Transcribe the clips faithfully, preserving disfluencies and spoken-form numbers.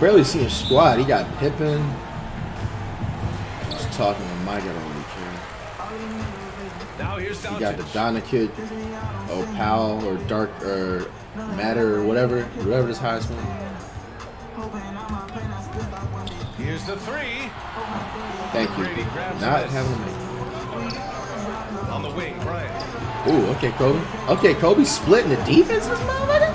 barely see his squad. He got Pippen. I was talking to Mike. I don't really care. He got the Donna kid. Oh, Powell or Dark or Matter or whatever. Whatever this highest one. Here's the three. Thank you. Not having a make. On the wing, Bryant. Ooh, okay, Kobe. Okay, Kobe splitting the defense this motherfucker.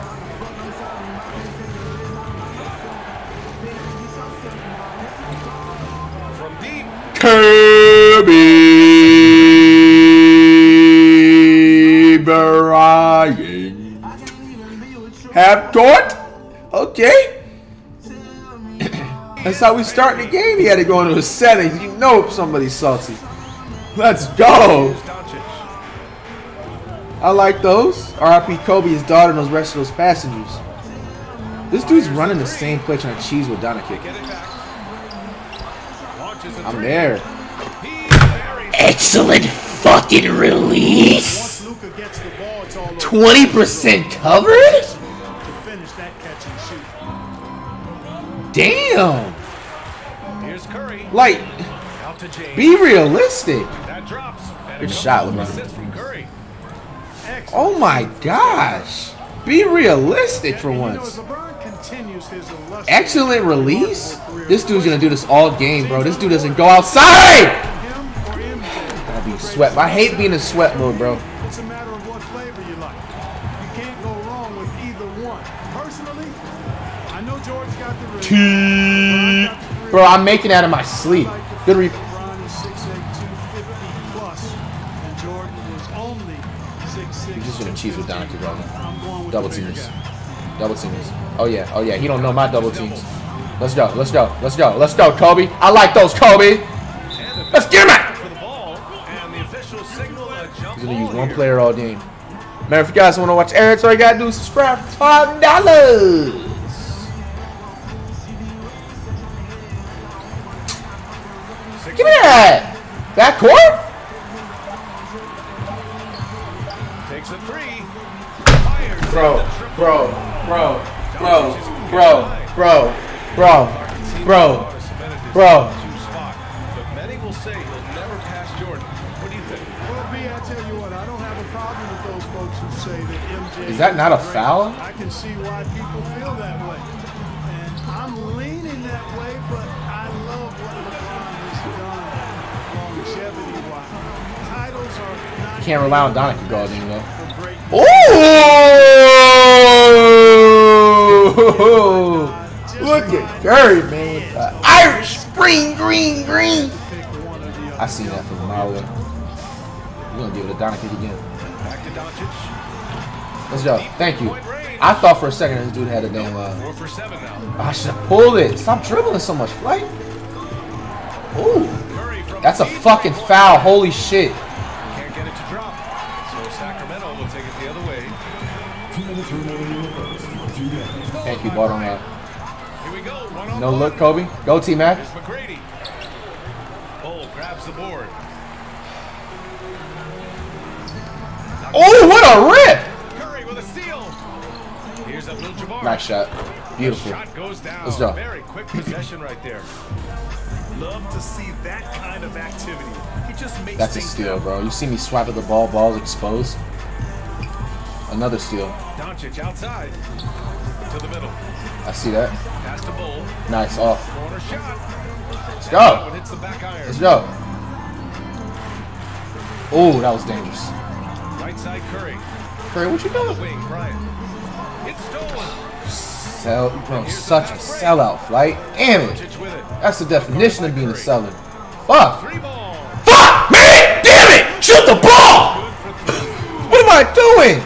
Kobe Bryant. Half court? Okay. That's how we start the game. He had to go into his settings. You know somebody's salty. Let's go. I like those. R I P Kobe, his daughter, and those rest of those passengers. This dude's running the same play trying to cheese with Donna kick. I'm there. Excellent fucking release. twenty percent coverage? Damn. Here's Curry. Like, be realistic. Good shot, LeBron. Oh my gosh. Be realistic for once. Excellent release. This dude's gonna do this all game, bro. This dude doesn't go outside. I'll be swept. I hate being in sweat mode, bro. It's a matter of what flavor you like. You can't go wrong with either one. Personally, I know George got the release. Bro, I'm making out of my sleep. Good re. I'm just gonna cheese with Donovan, bro. Double teamers. Double teamers. Oh yeah, oh yeah, he don't know my double teams. Let's go, let's go, let's go, let's go, Kobe. I like those, Kobe. Let's get him out. He's gonna use one player all game. Man, if you guys wanna watch Aaron's, all you gotta do is subscribe for five dollars. Give me that. That court? Takes a three. Bro, bro, bro. Bro, bro, bro, bro, bro, bro. But many will say he'll never pass Jordan. What do you think? Well, B, I tell you what, I don't have a problem with those folks who say that M J. Is that not a foul? I can see why people feel that way. And I'm leaning that way, but I love what LeBron has done longevity-wise. Titles are not. Can't rely on Donovan Golden, though. Ooh! Look at Curry, man. Uh, Irish Spring Green Green. I seen that from a mile away. We're going to give it a Doncic again. Let's go. Thank you. I thought for a second this dude had a damn. Uh, I should have pulled it. Stop dribbling so much, flight. Ooh. That's a fucking foul. Holy shit. Can't get it to drop. So Sacramento will take it the other way. Thank you, bottom man. Here we go. One no on look, Kobe. Go, T Mac. McGrady. Cole grabs the board. Oh, what a rip! Curry with a steal. Here's Abdul-Jabbar. Nice shot. Beautiful. The shot goes down. Let's go. Very quick possession right there. Love to see that kind of activity. He just makes. That's a steal, bro. You see me swap at the ball. Ball's exposed. Another steal. Dončić outside. To the middle. I see that. Past the ball. Nice off. Corner shot. Let's go. Hits the back iron. Let's go. Oh, that was dangerous. Right side Curry. Curry, what you doing? Wing, Bryant. It's stolen. Sell, bro, such a sellout, flight. Damn it. That's the definition of being a seller. Fuck. Fuck, man. Damn it. Shoot the ball. What am I doing?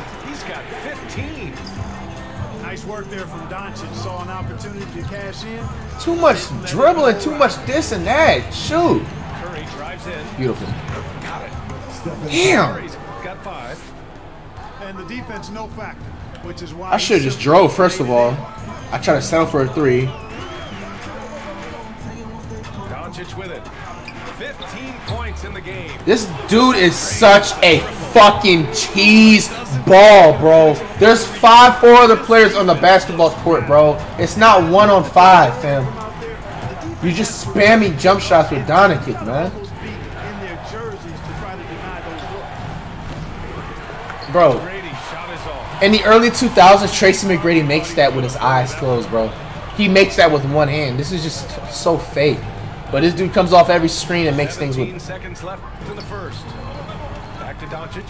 There from Dončić, saw an opportunity to cash in. Too much dribbling, too much this and that. Shoot. Curry drives in. Beautiful. Got it. Damn. Curry's got five. And the defense no factor, which is why I should have just drove first of all. I tried to settle for a three. Dončić with it. fifteen points in the game. This dude is such a fucking cheese ball, bro. There's five, four other players on the basketball court, bro. It's not one on five, fam. You're just spamming jump shots with Dončić, man. Bro, in the early two thousands, Tracy McGrady makes that with his eyes closed, bro. He makes that with one hand. This is just so fake. But this dude comes off every screen and makes things with. Seconds left in the first. Back to Dončić.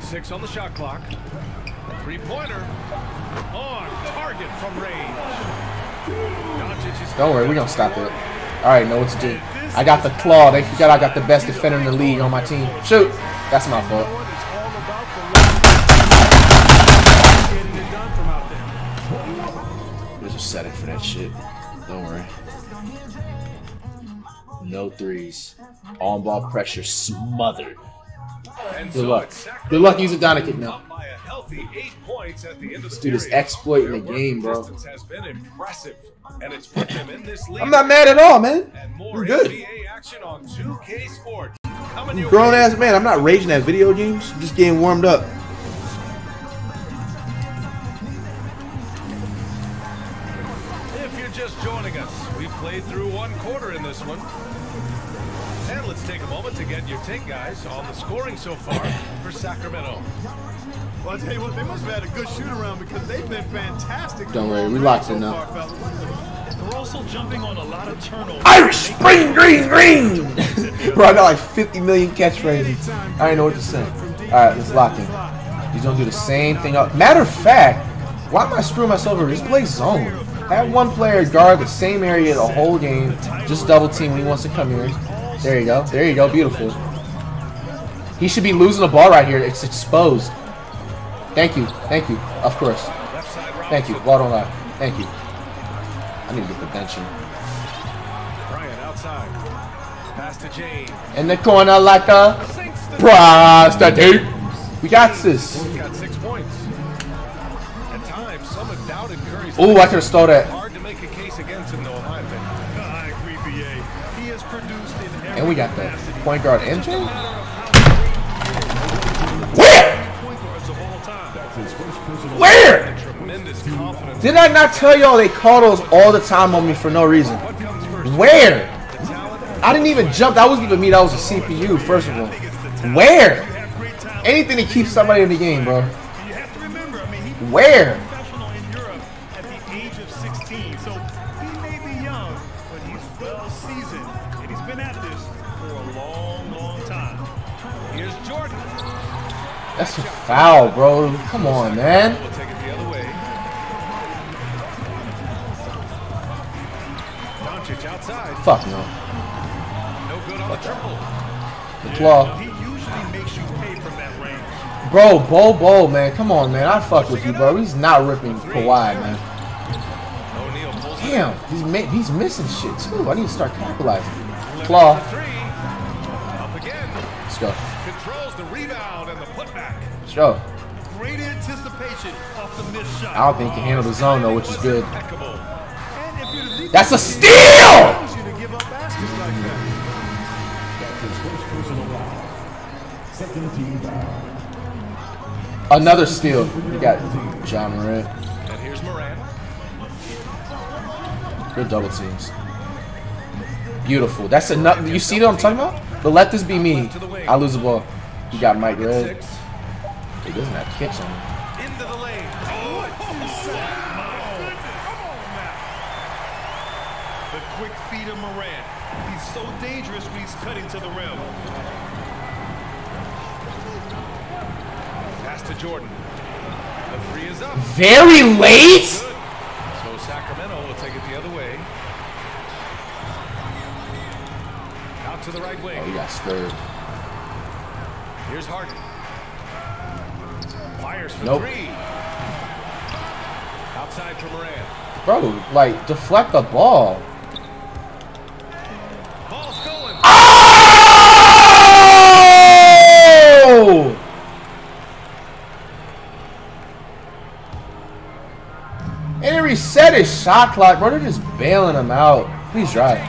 Six on the shot clock. Three-pointer on target from range. Don't worry, we're gonna stop it. All right, know what to do. I got the claw. They forgot I got the best defender in the league on my team. Shoot, that's my fault. There's a setting for that shit. Don't worry. No threes. On ball pressure smothered. Good luck. Good luck using Dončić now. This dude is exploiting the game, bro. I'm not mad at all, man. You're good. You grown ass man. I'm not raging at video games. I'm just getting warmed up. If you're just joining us, we played through one quarter in this one. And let's take a moment to get your take, guys, on the scoring so far for Sacramento. Well, I'll tell you what, they must have had a good shoot-around because they've been fantastic. Don't worry, we locked in now. We're also jumping on a lot of turnovers. Irish green, green, green! Bro, I got like fifty million catchphrases. I didn't know what to say. Alright, let's lock in. He's gonna do the same thing up. Matter of fact, why am I screwing myself over? Just play zone. Have one player guard the same area the whole game. Just double team when he wants to come here. There you go. There you go. Beautiful. He should be losing the ball right here. It's exposed. Thank you. Thank you. Of course. Thank you. Ball don't lie. Thank you. I need to get the bench in. In the corner like a prostitute. We got this. Ooh, I could have stole that. And we got the point guard M J. Where? Where? Did I not tell y'all they call those all the time on me for no reason? Where? I didn't even jump. That wasn't even me. That was a C P U, first of all. Where? Anything to keep somebody in the game, bro. Where? That's a foul, bro. Come on, man. Fuck no. The claw. Bro, Bo Bo, man. Come on, man. I fuck with you, bro. He's not ripping Kawhi, man. Damn. He's, ma he's missing shit, too. I need to start capitalizing. Claw. Let's go. Show. Great anticipation off the missed shot. I don't think he can handle the zone though, which is good. That's a steal! Mm-hmm. Another steal. You got John Morant. And here's Morant. Good double teams. Beautiful. That's enough. You see what I'm talking about? But let this be me. I lose the ball. You got Mike Red. He doesn't have kicks on him. Into the lane. Oh, oh, the quick feet of Morant. He's so dangerous when he's cutting to the rim. Pass to Jordan. The three is up. Very late? So Sacramento will take it the other way. Out to the right wing. Oh, he got stirred. Here's Harden. Fires for nope. Three. Outside for Morant. Bro, like, deflect the ball. Ball's going. Oh! And it resets. at his shot clock, bro. They're just bailing him out. Please drive.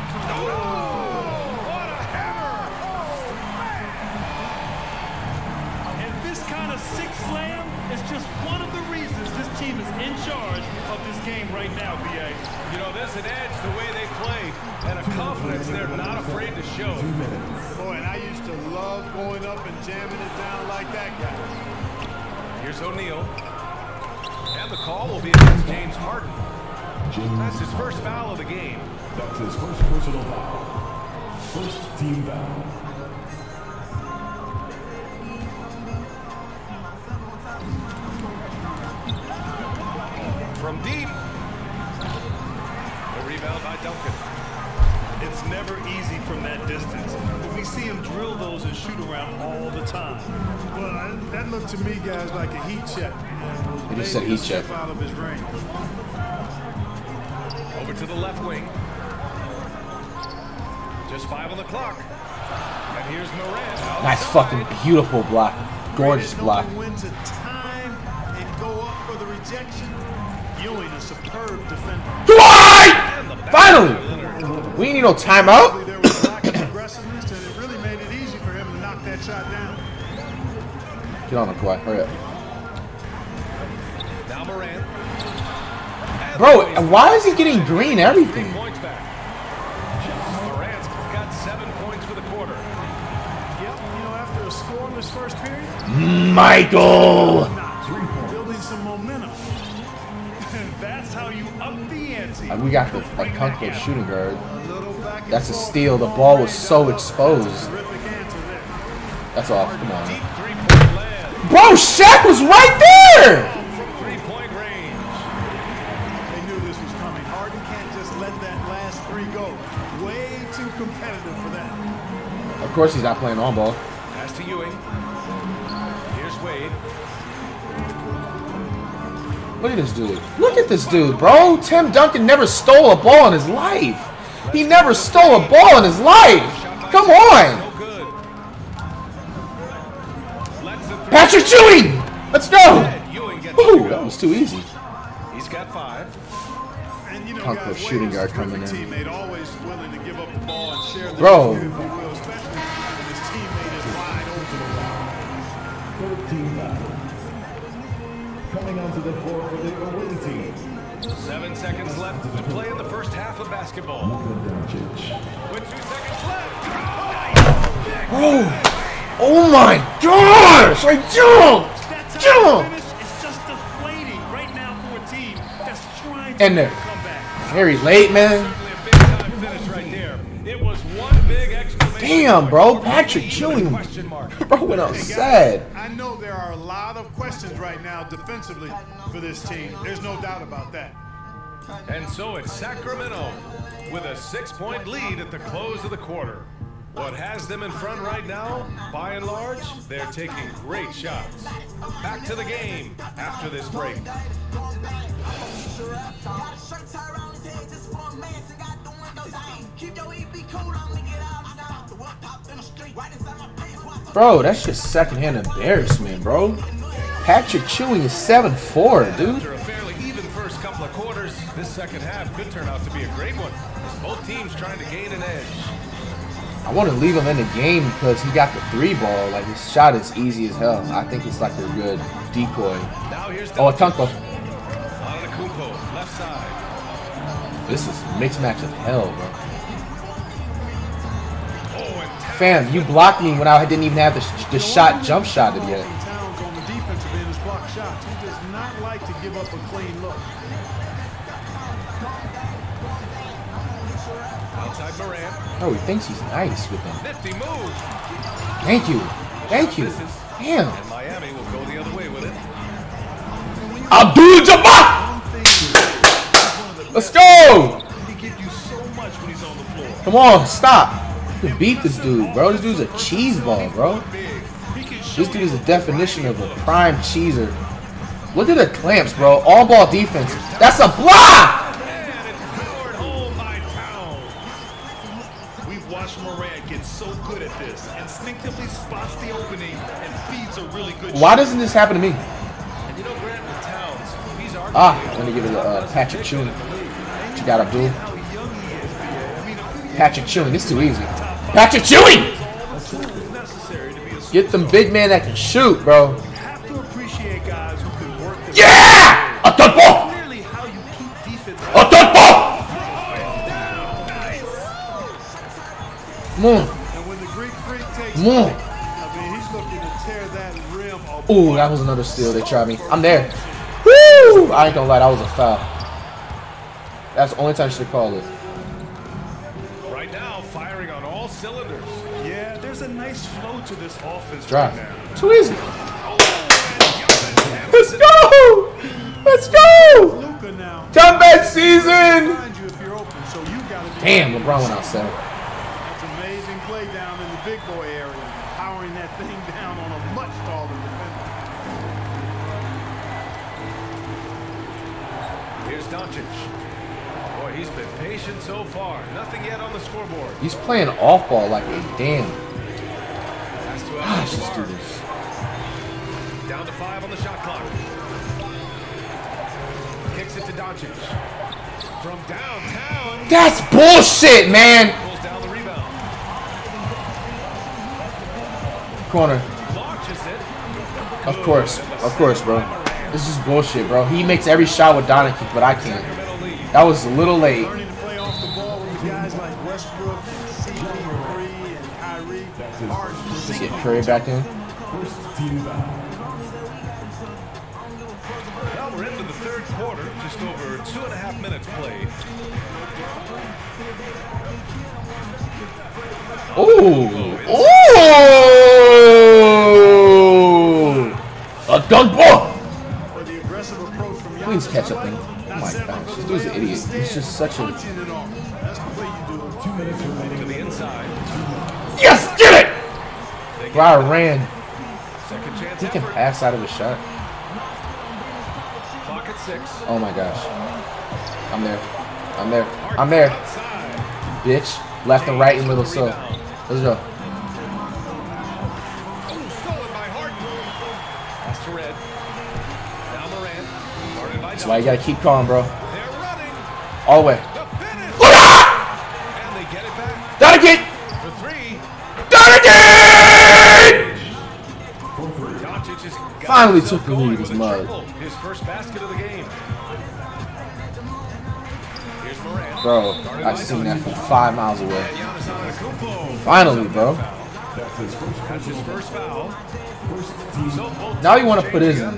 O'Neal, and the call will be against James Harden. That's his first foul of the game. That's his first personal foul. First team foul. From deep, the rebound by Duncan. It's never easy from that distance. We see him drill those and shoot around all the time. Well, I, that looked to me, guys, like a heat check. He just said heat check. Out of his range. Over to the left wing. Just five on the clock. And here's Moran. Nice fucking beautiful block. Gorgeous block. When to time and go up for the rejection. Ewing, a superb defender. Dwight! Finally! We ain't need no timeout. Shot down. Get on him, Kawhi. Hurry up. Now Moran. Bro, why is he getting green everything? Moran's got seven points for the quarter. Yep, you know, after a score in this first period. Michael! Building some momentum. That's how you up the ante. We got the like concave shooting guard. That's a steal. The ball was so exposed. That's off. Come on. Bro, Shaq was right there! Three-point range. They knew this was coming. Harden can't just let that last three go. Way too competitive for that. Of course he's not playing on ball. Pass to Ewing. Here's Wade. Look at this dude. Look at this dude, bro. Tim Duncan never stole a ball in his life. He never stole a ball in his life. Come on. Patrick Ewing! Let's go! Ooh, that was too easy. He's got five. And you know, Conklin shooting guard coming in. Bro. Coming onto the floor for the away team. Seven seconds left to play in the first half of basketball. With two seconds left. Bro! Oh my gosh! I jumped! Jumped! It's just deflating right now for a team that's trying to come back. Very late, man. Damn, bro. Patrick Ewing. Bro went outside. I know there are a lot of questions right now defensively for this team. There's no doubt about that. And so it's Sacramento with a six-point lead at the close of the quarter. What has them in front right now, by and large, they're taking great shots. Back to the game after this break. Bro, that's just secondhand embarrassment, bro. Patrick Ewing is seven four, dude. After a fairly even first couple of quarters, this second half could turn out to be a great one. Both teams trying to gain an edge. I want to leave him in the game because he got the three ball. Like, his shot is easy as hell. I think it's like a good decoy. Now here's oh, a Tunko. Left side. This is mixed match of hell, bro. Oh, fam, you blocked me when I didn't even have the, sh the shot jump shot yet. He does not like to give up a clean look. Outside Moran. Oh, he thinks he's nice with him. Nifty move. Thank you. Thank you. Damn. And Miami will go the other way with it. Abdul-Jabbar! Let's go! He gives you so much when he's on the floor. Come on, stop. You can beat this dude, bro. This dude's a cheese ball, bro. This dude is the definition of a prime cheeser. Look at the clamps, bro. All ball defense. That's a block! So good at this, instinctively spots the opening and feeds a really good. Why doesn't this happen to me? And you know, Grant Towns, he's ah, I'm gonna give it to uh, Patrick Ewing. got Abdul. Patrick Ewing. It's too easy. Patrick Ewing! Get them big man that can shoot, bro. Yeah! A third ball! A third ball! Come on. Come on. Ooh, that was another steal. They tried me. I'm there. Woo! I ain't gonna lie, that was a foul. That's the only time you should call it. Right now, firing on all cylinders. Yeah, there's a nice flow to this offense. Drive. Right now. Too easy. Oh, let's go! Let's go! Comeback season! Damn, LeBron went outside. That's an amazing play down in the big boy area. Powering that thing down on a much taller defender. Here's Dončić. Boy, he's been patient so far. Nothing yet on the scoreboard. He's playing off ball like a damn. Gosh, let's do this. Down to five on the shot clock. Kicks it to Dončić. From downtown. That's bullshit, man. Pulls down the rebound. Corner. Launches it. Of course. Of course, bro. This is bullshit, bro. He makes every shot with Dončić, but I can't. That was a little late. Learning to play off the ball with guys like Westbrook, C P three, and Kyrie. Let's get Curry back in. Quarter, just over two and a half minutes played. Oh, oh! A dunk ball. Please catch up, thing. Oh my gosh, this dude's an idiot. He's just such a. Yes, get it! Bro, I ran. He can pass out of his shot. Oh my gosh. I'm there. I'm there. I'm there. Bitch. Left and right and little so. Let's go. That's why you gotta keep calm, bro. All the way. Gotta get! Finally took the lead, his mug. His first basket of the game. Bro, I've seen that from five miles away. Finally, bro. That's his first foul. Now you want to put his in.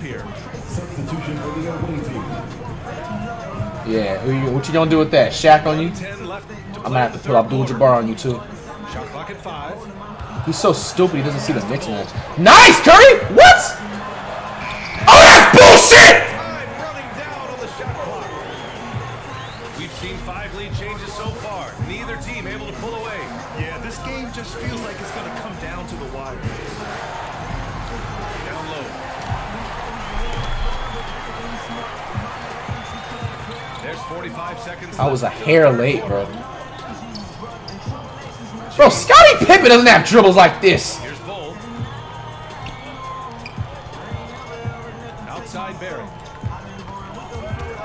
Yeah, who you, what you gonna do with that? Shaq on you? I'm gonna have to put Abdul-Jabbar on you too. Shot clock at five. He's so stupid he doesn't see the mix match. Nice, Curry! What? Bullshit! We've seen five lead changes so far. Neither team able to pull away. Yeah, this game just feels like it's gonna come down to the wire. Down low. There's forty-five seconds. I was a hair late, bro. Bro, Scottie Pippen doesn't have dribbles like this.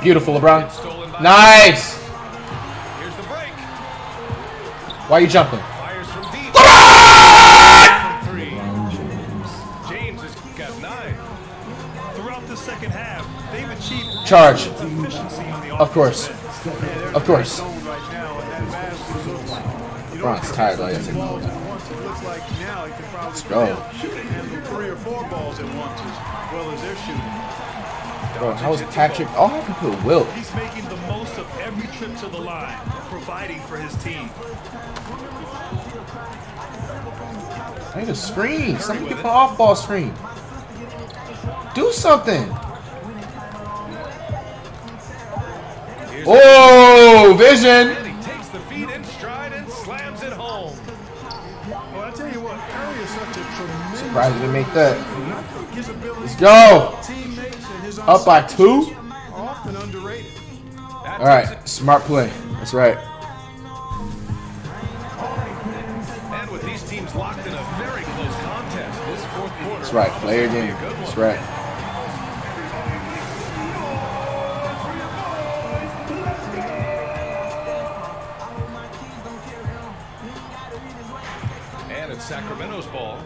Beautiful, LeBron. Nice! Here's the break. Why are you jumping? Fires from deep. LeBron! From three. LeBron James. James has got nine. Throughout the second half, they've achieved charge. Of course. Of course. LeBron's tired, like that. Let's go. Shooting three or four balls at once as well as they're shooting. Bro, how's Patrick? Oh, I can put Wilt. He's making the most of every trip to the line, providing for his team. I need a screen. Something get an off-ball screen. Do something. Here's oh, vision. He takes the feet in stride and slams it home. Well, I tell you what, Curry is such a tremendous. Surprised to make that. Let's go. Up by two? Alright, smart play. That's right. And with these teams locked in a very close contest this fourth quarter. That's right, player game. That's right. It's Sacramento's ball.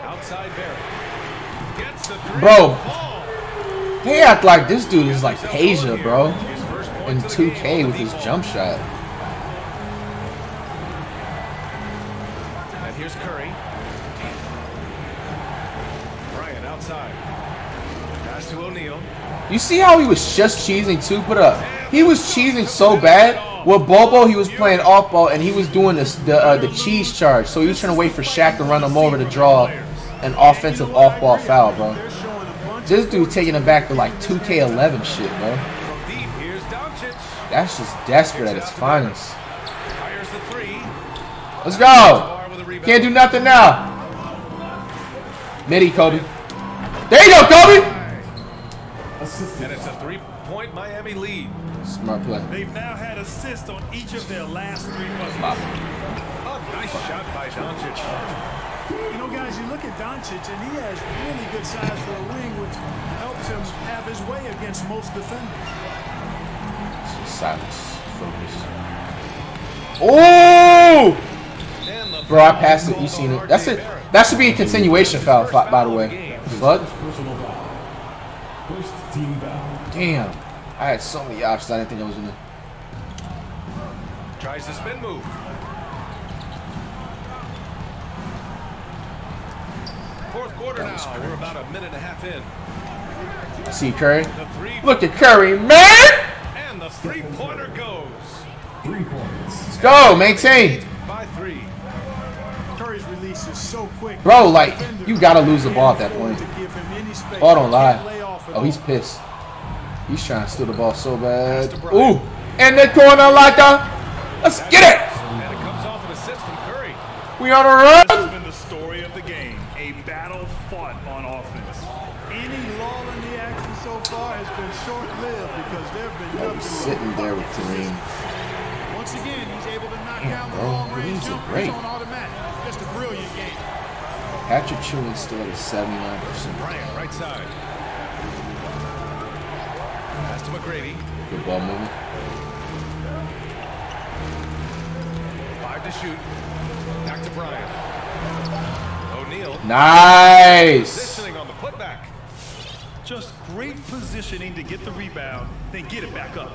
Outside Barrett. Gets the three. Bro, they act like this dude is like Asia, bro. In two K with his jump shot. And here's Curry. Bryant outside. Pass to O'Neal. You see how he was just cheesing too? Put up. He was cheesing so bad. With Bobo, he was playing off ball, and he was doing this, the uh, the cheese charge. So he was trying to wait for Shaq to run him over to draw an offensive off ball foul, bro. This dude taking him back to like two K eleven shit, bro. That's just desperate at its finest. Let's go. Can't do nothing now. Midi, Kobe. There you go, Kobe. And it's a three-point Miami lead. Smart play. They've now had assists on each of their last three buckets. Nice shot by Dončić. You know, guys, you look at Dončić, and he has really good size for a wing, which helps him have his way against most defenders. Silence. Focus. Oh! Bro, I passed it. You seen it. That's it. That should be a continuation foul, by the way. Fuck. Damn. I had so many options, I didn't think I was gonna. Tries the spin move. Fourth quarter now. Crazy. We're about a minute and a half in. See Curry. Look at Curry, man! And the three-pointer goes. Three points. Let's go, maintain. By three. Curry's release is so quick. Bro, like, you gotta lose the ball at that point. Ball don't lie. Oh, he's pissed. He's trying to steal the ball so bad. Ooh, in the corner like a... Let's get it! And it comes off an assist from Curry. We on a run! This has been the story of the game. A battle fought on offense. Any lull in the action so far has been short-lived because there have been... Oh, he's sitting there with Kareem. Once again, he's able to knock down the long-range jumpers on automatic. Just a brilliant game. Patrick Ewing still at seventy-nine percent. Bryant, right side. Pass to McGrady. Good ball movement. Five to shoot. Back to Bryant. O'Neal. Nice. Positioning on the putback. Just great positioning to get the rebound, then get it back up.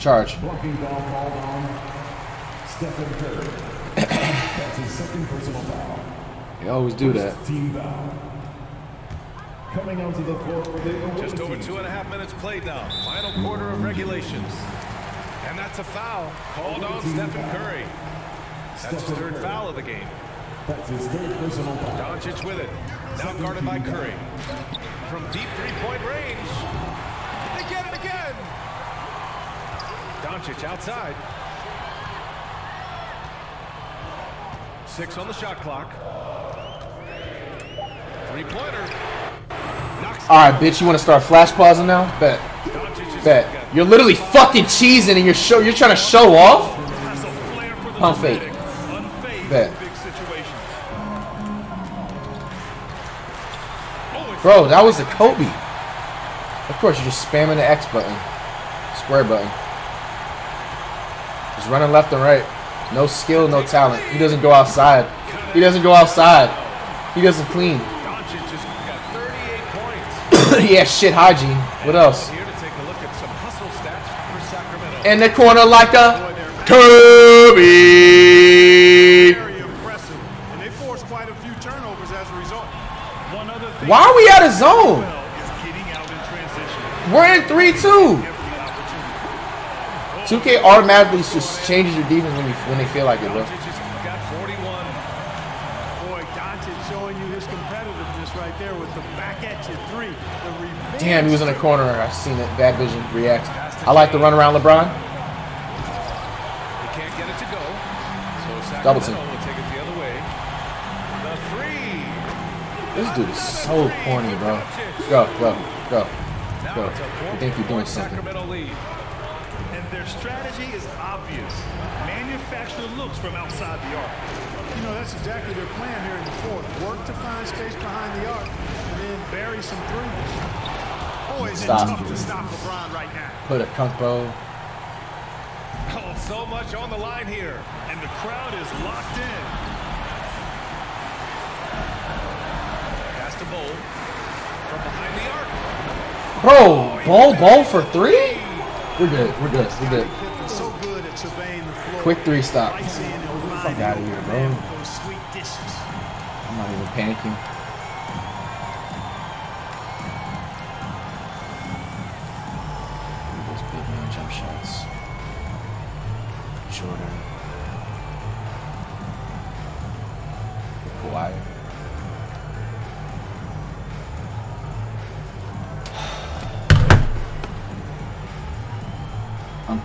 Charge. Walking ball ball on Stephen Curry. That's his second personal foul. They always do that. Team foul. Coming onto the floor for the just over two and a half minutes played now. Final quarter of regulations. And that's a foul called on Stephen Curry. That's his third foul of the game. That's his third personal foul. Dončić with it. Now guarded by Curry. From deep three-point range. They get it again. Dončić outside. Six on the shot clock. Three-pointer. All right, bitch. You want to start flash pausing now? Bet, bet. You're literally fucking cheesing, and you're show. You're trying to show off. Pump fake. Bet. Bro, that was a Kobe. Of course, you're just spamming the X button, square button. Just running left and right. No skill, no talent. He doesn't go outside. He doesn't go outside. He doesn't clean. Yeah, shit hygiene. What else? In the corner like a Kobe. Why are we out of zone? We're in three two. two K automatically just changes your defense when, you, when they feel like it, bro. Damn, he was in the corner. I've seen it. Bad vision reacts. I like to run around LeBron. He can't get it to go. So double team. This dude is so corny, bro. Go, go, go, go. I think you're doing something. And their strategy is obvious. Manufacture looks from outside the arc. You know, that's exactly their plan here in the fourth. Work to find space behind the arc and then bury some threes. Stop. Tough to stop LeBron right now. Put a combo. Oh, So much on the line here, and the crowd is locked in. Past the bowl from behind the arc. Bro, oh, ball, ball for three? We're good, we're good, we're good. So good at surveying the floor. Quick three stop. Get the fuck out of here, man. I'm not even panicking.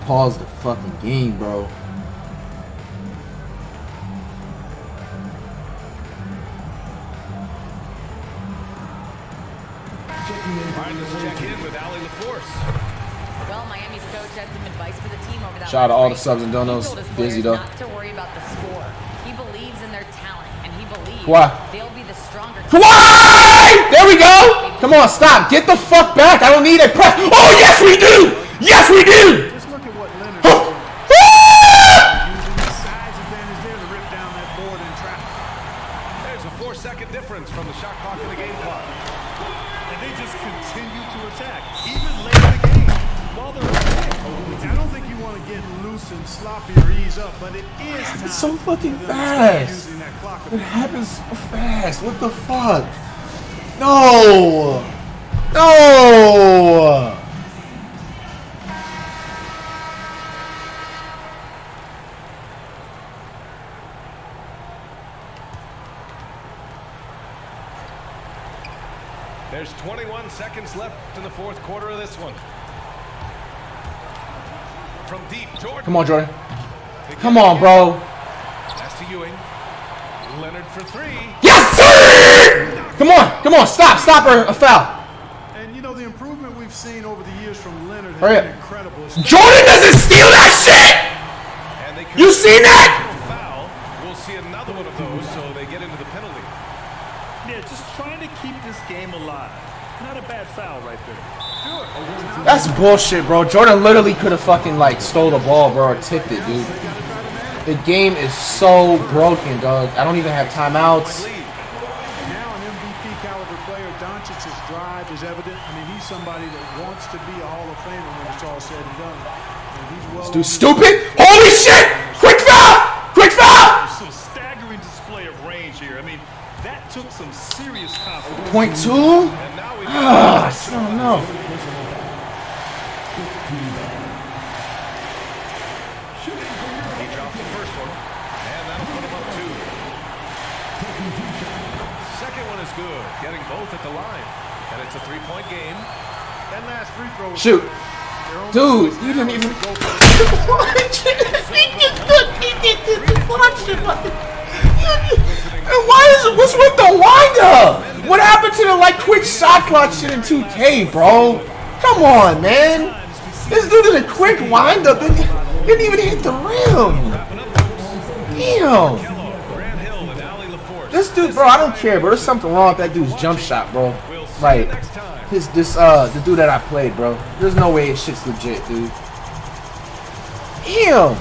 Pause the fucking game, bro. Well, Miami's coach had some advice for the team over that. Shout out to all the subs and donos. Busy though. Not to worry about the score. He believes in their talent, and he believes Kawhi. They'll be the stronger. Kawhi! There we go. Come on, stop. Get the fuck back. I don't need a press. Oh yes, we do. Yes, we do. From the shot clock to the game clock, and they just continue to attack even late in the game while they're ahead. I don't think you want to get loose and sloppy or ease up, but it is time. It's so fucking fast. It happens so fast. What the fuck? No, no. There's twenty-one seconds left in the fourth quarter of this one. From deep, Jordan. Come on, Jordan. Come on, bro. That's to Ewing. Leonard for three. Yes, sir! Come on, come on, stop, stop her, a foul. And you know the improvement we've seen over the years from Leonard has been incredible. Jordan doesn't steal that shit! You seen that? Foul. We'll see another one of those, so they get into the penalty. Yeah, just trying to keep this game alive. Not a bad foul right there. That's bullshit, bro. Jordan literally could have fucking, like, stole the ball, bro, or tipped it, dude. The game is so broken, dog. I don't even have timeouts. Now an M V P caliber player, Doncic's drive is evident. I mean, he's somebody that wants to be a Hall of Famer when it's all said and done. And he's well. This dude's stupid. Holy shit! Quick foul! Quick foul! Some staggering display of range here. I mean, that took some serious confidence. Point two? Ah, I don't know. He dropped the first one, and that'll put him up two. Second one is good, getting both at the line, and it's a three-point game. That last free throw. Shoot, dude, you didn't even. Why did you just watch it? And why is it? What's with the windup? What happened to the like quick shot clock shit in two K, bro? Come on, man. This dude did a quick windup and didn't even hit the rim. Damn. This dude, bro, I don't care, bro. There's something wrong with that dude's jump shot, bro. Like, this, this, uh, the dude that I played, bro. There's no way his shit's legit, dude. Damn.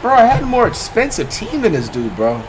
Bro, I had a more expensive team than this dude, bro.